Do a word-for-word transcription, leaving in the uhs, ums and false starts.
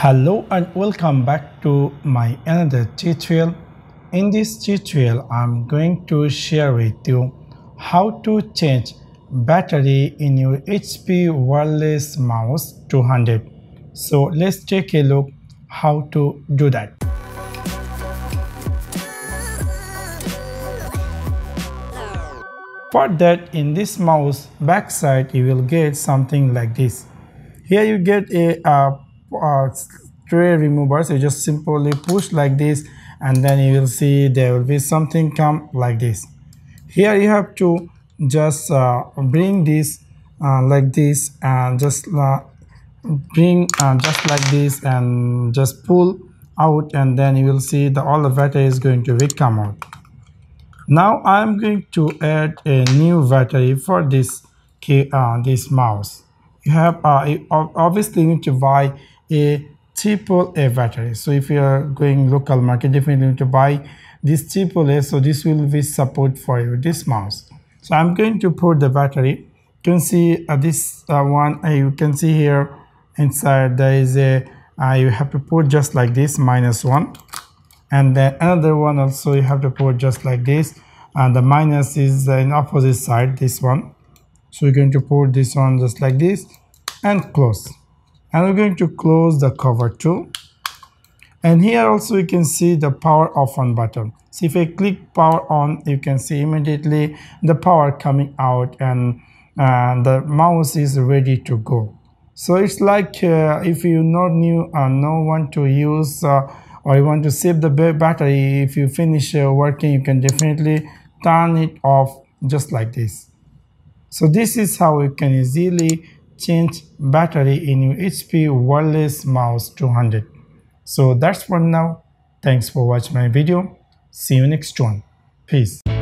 Hello and welcome back to my another tutorial. In this tutorial I'm going to share with you how to change battery in your H P Wireless Mouse two hundred. So let's take a look how to do that. For that, in this mouse backside you will get something like this. Here you get a uh, Uh, tray removers. You just simply push like this and then you will see there will be something come like this. Here you have to just uh, bring this uh, like this and just uh, bring uh, just like this and just pull out, and then you will see the all the battery is going to be come out. Now I'm going to add a new battery for this uh, this mouse. You have uh, obviously you need to buy a triple A battery. So if you are going local market, definitely need to buy this triple A. So this will be support for you, this mouse. So I'm going to put the battery. You can see uh, this uh, one. Uh, you can see here inside there is a. Uh, you have to put just like this, minus one, and then another one also you have to put just like this. And the minus is in opposite side. This one. So we're going to put this on just like this and close. And we're going to close the cover too. And here also you can see the power off on button. So if I click power on, you can see immediately the power coming out and uh, the mouse is ready to go. So it's like uh, if you not new uh, no one to use uh, or you want to save the battery, if you finish uh, working, you can definitely turn it off just like this. So this is how you can easily change battery in your H P Wireless Mouse two hundred. So that's for now. Thanks for watching my video. See you next one. Peace.